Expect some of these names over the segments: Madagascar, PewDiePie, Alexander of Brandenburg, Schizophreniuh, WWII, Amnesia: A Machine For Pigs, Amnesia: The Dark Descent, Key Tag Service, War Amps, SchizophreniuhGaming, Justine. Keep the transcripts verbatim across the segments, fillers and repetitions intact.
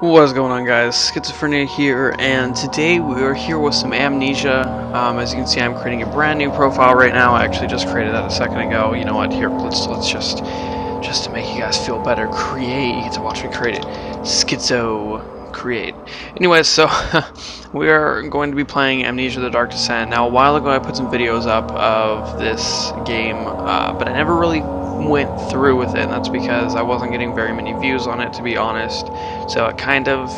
What's going on, guys? Schizophrenia here, and today we are here with some Amnesia. Um, as you can see, I'm creating a brand new profile right now. I actually just created that a second ago. You know what? Here, let's let's just just to make you guys feel better, create. You get to watch me create it. Schizo create. Anyways, so we are going to be playing Amnesia: The Dark Descent. Now, a while ago, I put some videos up of this game, uh, but I never really went through with it, and that's because I wasn't getting very many views on it, to be honest. So it kind of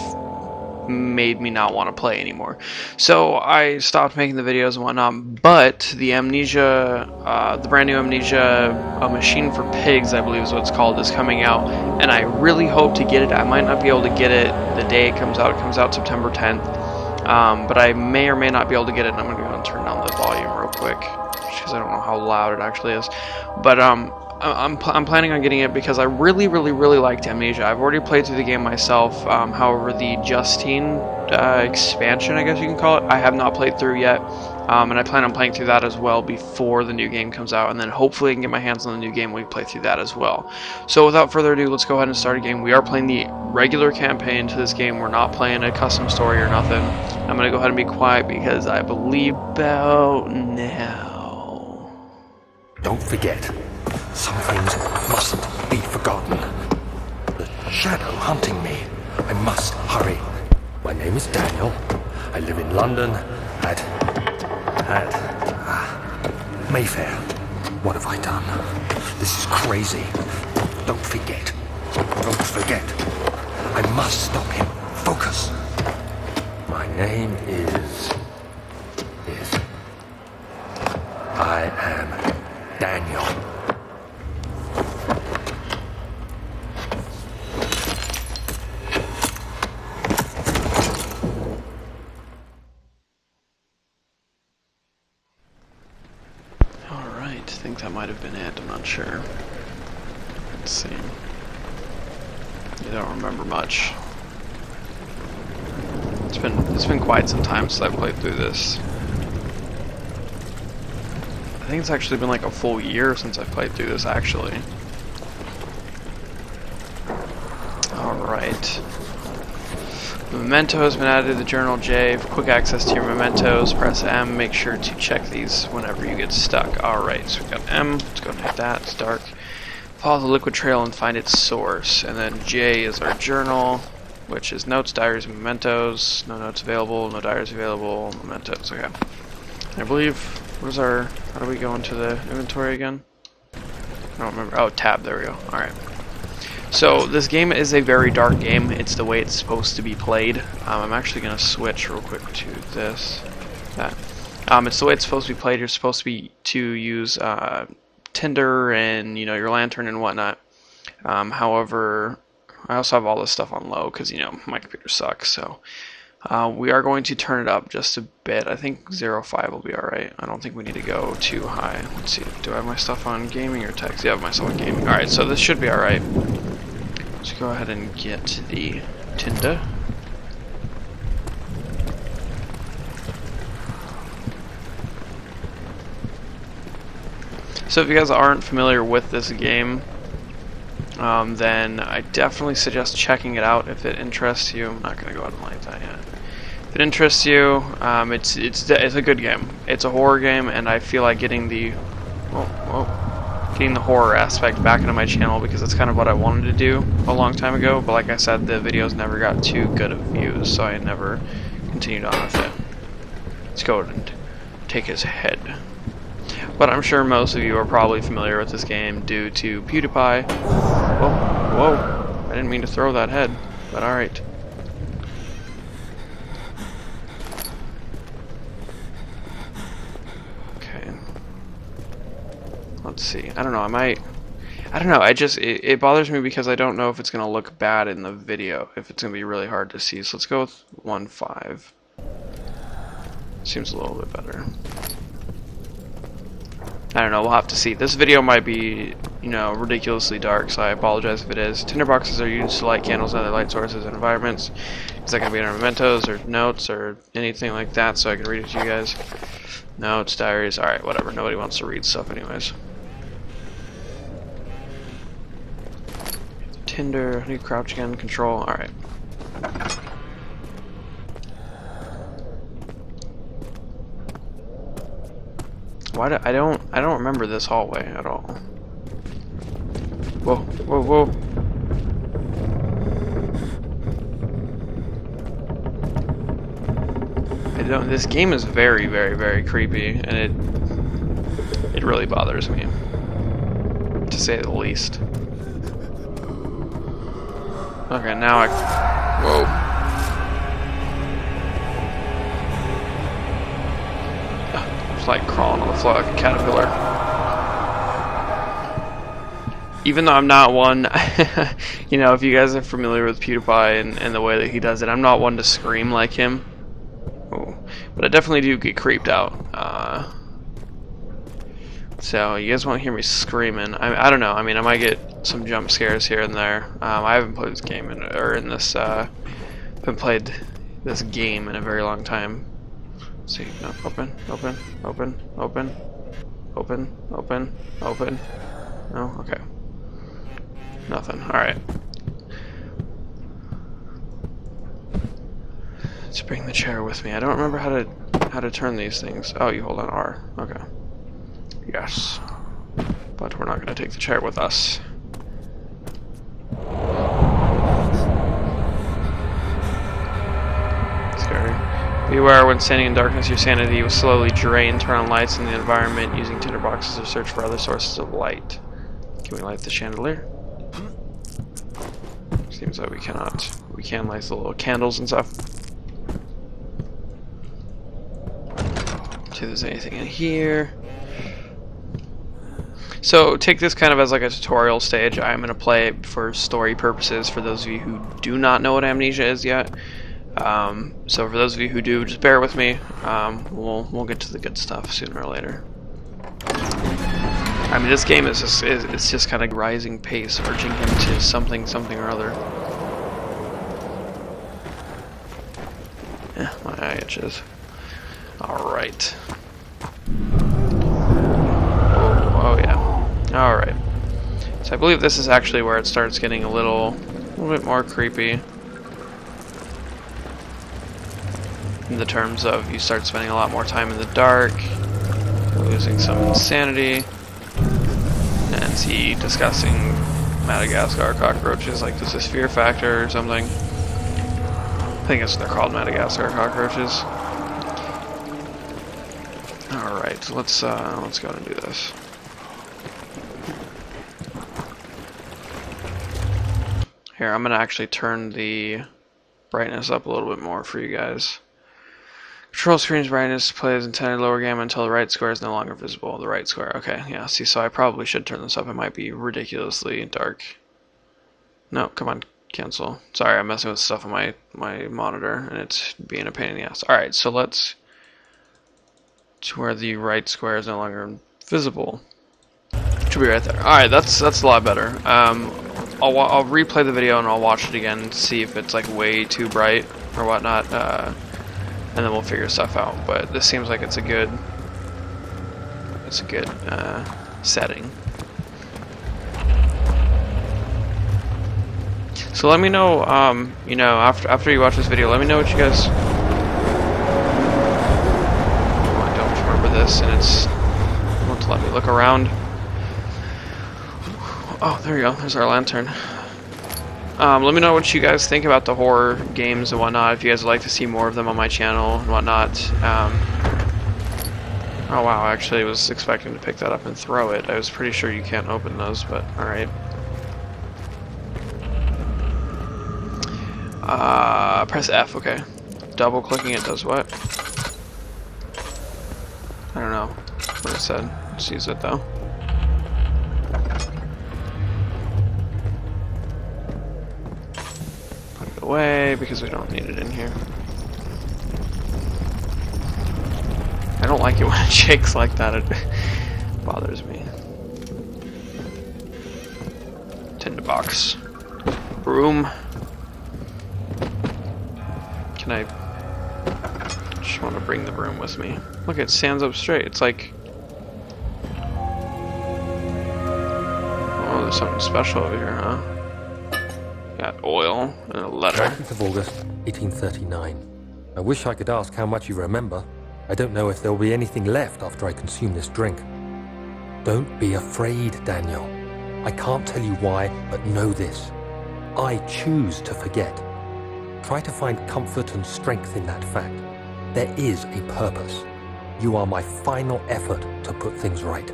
made me not want to play anymore. So I stopped making the videos and whatnot, but the Amnesia, uh, the brand new Amnesia, a Machine for Pigs, I believe is what it's called, is coming out, and I really hope to get it. I might not be able to get it the day it comes out. It comes out September tenth. Um, but I may or may not be able to get it, and I'm going to go and turn down the volume real quick, because I don't know how loud it actually is. But, um... I'm, pl I'm planning on getting it because I really, really, really liked Amnesia. I've already played through the game myself. Um, however, the Justine uh, expansion, I guess you can call it, I have not played through yet. Um, and I plan on playing through that as well before the new game comes out. And then hopefully I can get my hands on the new game when we play through that as well. So without further ado, let's go ahead and start a game. We are playing the regular campaign to this game. We're not playing a custom story or nothing. I'm going to go ahead and be quiet because I believe about now. Don't forget. Some things mustn't be forgotten. The shadow hunting me. I must hurry. My name is Daniel. I live in London at... at... Uh, Mayfair. What have I done? This is crazy. Don't forget. Don't forget. I must stop him. Focus. My name is... is... I am Daniel. Might have been it, I'm not sure. Let's see. I don't remember much. It's been it's been quite some time since I've played through this. I think it's actually been like a full year since I've played through this actually. Alright. Memento has been added to the journal J. For quick access to your mementos, press M. Make sure to check these whenever you get stuck. Alright, so we got M. Let's go and hit that. It's dark. Follow the liquid trail and find its source. And then J is our journal, which is notes, diaries, and mementos. No notes available, no diaries available, mementos. Okay. I believe, what is our, how do we go into the inventory again? I don't remember. Oh, tab. There we go. Alright. So this game is a very dark game. It's the way it's supposed to be played. Um, I'm actually going to switch real quick to this. That. Um, it's the way it's supposed to be played. You're supposed to be to use uh, tinder and you know your lantern and whatnot. Um, however, I also have all this stuff on low because you know my computer sucks. So uh, we are going to turn it up just a bit. I think zero point five will be all right. I don't think we need to go too high. Let's see. Do I have my stuff on gaming or text? Yeah, I have my stuff on gaming. All right, so this should be all right. Let's go ahead and get the tinder. So if you guys aren't familiar with this game, um, then I definitely suggest checking it out if it interests you. I'm not going to go out and like that yet. If it interests you, um, it's it's it's a good game. It's a horror game, and I feel like getting the oh oh. getting the horror aspect back into my channel because that's kind of what I wanted to do a long time ago, but like I said, the videos never got too good of views, so I never continued on with it. Let's go and take his head. But I'm sure most of you are probably familiar with this game due to PewDiePie. Whoa, whoa, I didn't mean to throw that head, but alright. Let's see. I don't know. I might. I don't know. I just it, it bothers me because I don't know if it's gonna look bad in the video. If it's gonna be really hard to see. So let's go with one five. Seems a little bit better. I don't know. We'll have to see. This video might be you know ridiculously dark. So I apologize if it is. Tinderboxes are used to light candles and other light sources and environments. Is that gonna be in our mementos or notes or anything like that? So I can read it to you guys. No, it's diaries. All right, whatever. Nobody wants to read stuff anyways. Tinder, how do you crouch again? Control, alright. Why do I don't I don't remember this hallway at all. Whoa, whoa, whoa. I don't this game is very, very, very creepy, and it it really bothers me, to say the least. Okay, now I whoa. Like crawling on the floor like a caterpillar. Even though I'm not one, you know, if you guys are familiar with PewDiePie and, and the way that he does it, I'm not one to scream like him. Ooh. But I definitely do get creeped out. Uh, so you guys won't hear me screaming. I, I don't know. I mean, I might get some jump scares here and there. Um, I haven't played this game in, or in this. Uh, haven't played this game in a very long time. See, no, open, open, open, open, open, open, open. No, okay. Nothing. All right. Let's bring the chair with me. I don't remember how to how to turn these things. Oh, you hold on R. Okay. Yes. But we're not going to take the chair with us. Beware when standing in darkness, your sanity will slowly drain. Turn on lights in the environment using tinderboxes or search for other sources of light. Can we light the chandelier? Seems like we cannot. We can light the little candles and stuff. See if there's anything in here. So take this kind of as like a tutorial stage. I'm going to play it for story purposes for those of you who do not know what Amnesia is yet. Um, so for those of you who do, just bear with me. Um, we'll we'll get to the good stuff sooner or later. I mean, this game is just is, it's just kind of rising pace, urging him to something, something or other. Yeah, my eye itches. All right. Oh, oh yeah. All right. So I believe this is actually where it starts getting a little, a little bit more creepy. In the terms of you start spending a lot more time in the dark, losing some insanity, and see discussing Madagascar cockroaches. Like, is this fear factor or something? I think that's what they're called, Madagascar cockroaches. All right, so let's uh, let's go and do this. Here, I'm gonna actually turn the brightness up a little bit more for you guys. Control screen's brightness plays intended lower gamma until the right square is no longer visible. The right square, okay, yeah, see, so I probably should turn this up. It might be ridiculously dark. No, come on, cancel. Sorry, I'm messing with stuff on my, my monitor, and it's being a pain in the ass. Alright, so let's... to where the right square is no longer visible. It should be right there. Alright, that's that's a lot better. Um, I'll, I'll replay the video, and I'll watch it again and see if it's, like, way too bright or whatnot. Uh... And then we'll figure stuff out, but this seems like it's a good, it's a good uh, setting. So let me know, um, you know, after after you watch this video, let me know what you guys. Come on, don't remember this, and it's. Won't let me look around. Oh, there you go. There's our lantern. Um, let me know what you guys think about the horror games and whatnot, if you guys would like to see more of them on my channel and whatnot. Um, oh wow, actually I was expecting to pick that up and throw it. I was pretty sure you can't open those, but alright. Uh, press F, okay. Double clicking it does what? I don't know what it said. Let's use it though. Away because we don't need it in here. I don't like it when it shakes like that. It bothers me. Tinderbox. Broom. Can I... I just want to bring the broom with me. Look, it stands up straight. It's like... Oh, there's something special over here, huh? Got oil and a letter. eighteenth of August, eighteen thirty-nine. I wish I could ask how much you remember, I don't know if there will be anything left after I consume this drink. Don't be afraid, Daniel. I can't tell you why, but know this. I choose to forget. Try to find comfort and strength in that fact. There is a purpose. You are my final effort to put things right.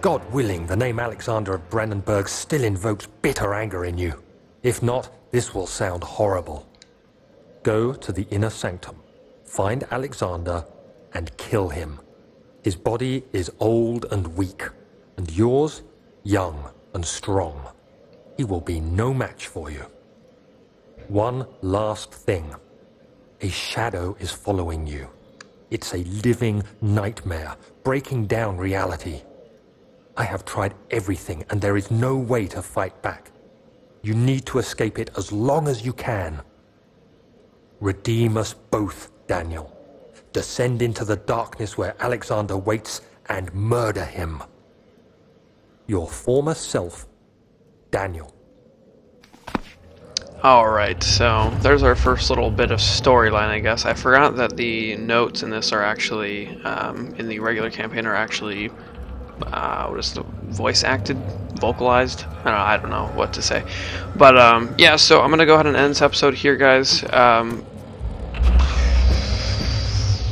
God willing, the name Alexander of Brandenburg still invokes bitter anger in you. If not, this will sound horrible. Go to the inner sanctum, find Alexander, and kill him. His body is old and weak, and yours, young and strong. He will be no match for you. One last thing. A shadow is following you. It's a living nightmare, breaking down reality. I have tried everything, and there is no way to fight back. You need to escape it as long as you can. Redeem us both, Daniel. Descend into the darkness where Alexander waits and murder him. Your former self, Daniel. Alright, so there's our first little bit of storyline, I guess. I forgot that the notes in this are actually, um, in the regular campaign, are actually, uh, what is the voice acted? Vocalized? I don't know, I don't know what to say. But, um, yeah, so I'm going to go ahead and end this episode here, guys. Um,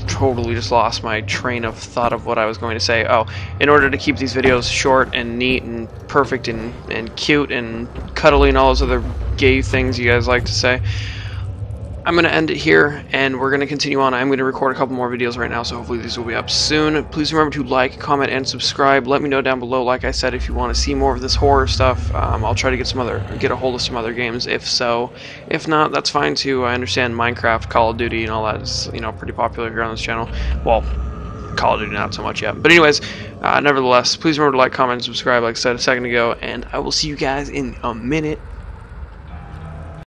totally just lost my train of thought of what I was going to say. Oh, in order to keep these videos short and neat and perfect and, and cute and cuddly and all those other gay things you guys like to say, I'm going to end it here, and we're going to continue on. I'm going to record a couple more videos right now, so hopefully these will be up soon. Please remember to like, comment, and subscribe. Let me know down below, like I said, if you want to see more of this horror stuff. Um, I'll try to get some other, get a hold of some other games, if so. If not, that's fine, too. I understand Minecraft, Call of Duty, and all that is, you know, pretty popular here on this channel. Well, Call of Duty, not so much yet. But anyways, uh, nevertheless, please remember to like, comment, and subscribe, like I said a second ago, and I will see you guys in a minute.